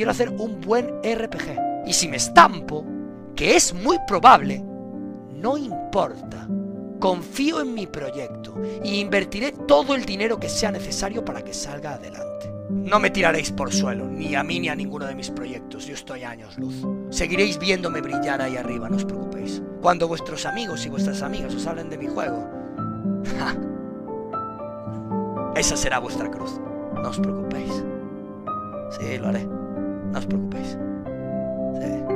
quiero hacer un buen RPG. Y si me estampo, que es muy probable, no importa. Confío en mi proyecto y invertiré todo el dinero que sea necesario para que salga adelante. No me tiraréis por suelo, ni a mí ni a ninguno de mis proyectos, yo estoy a años luz. Seguiréis viéndome brillar ahí arriba, no os preocupéis. Cuando vuestros amigos y vuestras amigas os hablen de mi juego, ¡ja!, esa será vuestra cruz, no os preocupéis. Sí, lo haré, no os preocupéis. Sí.